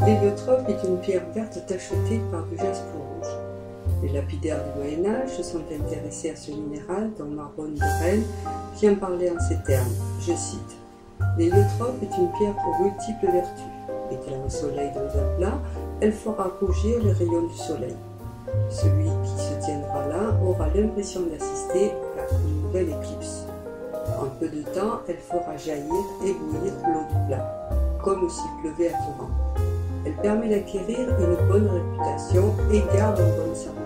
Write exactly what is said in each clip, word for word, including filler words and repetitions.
L'héliotrope est une pierre verte tachetée par du jaspe rouge. Les lapidaires du Moyen-Âge se sont intéressés à ce minéral, dont Marbode de Rennes, qui en parlait en ces termes. Je cite : L'héliotrope est une pierre aux multiples vertus. Mettez-la au soleil dans un plat, elle fera rougir les rayons du soleil. Celui qui se tiendra là aura l'impression d'assister à une nouvelle éclipse. En peu de temps, elle fera jaillir et bouillir l'eau du plat, comme s'il pleuvait à torrent. Elle permet d'acquérir une bonne réputation et garde en bonne santé.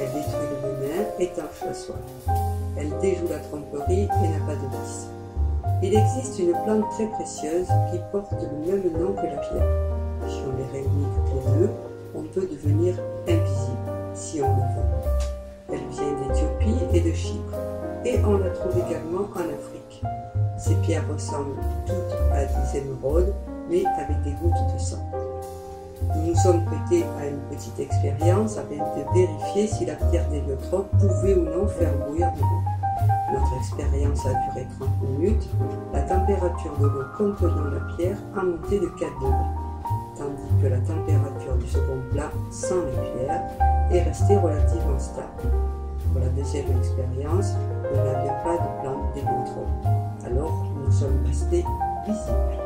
Elle détruit le venin, étanche la soif. Elle déjoue la tromperie et n'a pas de vice. Il existe une plante très précieuse qui porte le même nom que la pierre. Si on les réunit toutes les deux, on peut devenir invisible, si on le veut. Elle vient d'Éthiopie et de Chypre, et on la trouve également en Afrique. Ces pierres ressemblent toutes à des émeraudes, mais avec des gouttes de sang. Nous nous sommes prêtés à une petite expérience afin de vérifier si la pierre d'héliotrope pouvait ou non faire bouillir de l'eau. Notre expérience a duré trente minutes. La température de l'eau contenant la pierre a monté de quatre degrés, tandis que la température du second plat sans les pierres est restée relativement stable. Pour la deuxième expérience, nous n'avions pas de plante d'héliotrope, alors nous sommes restés visibles.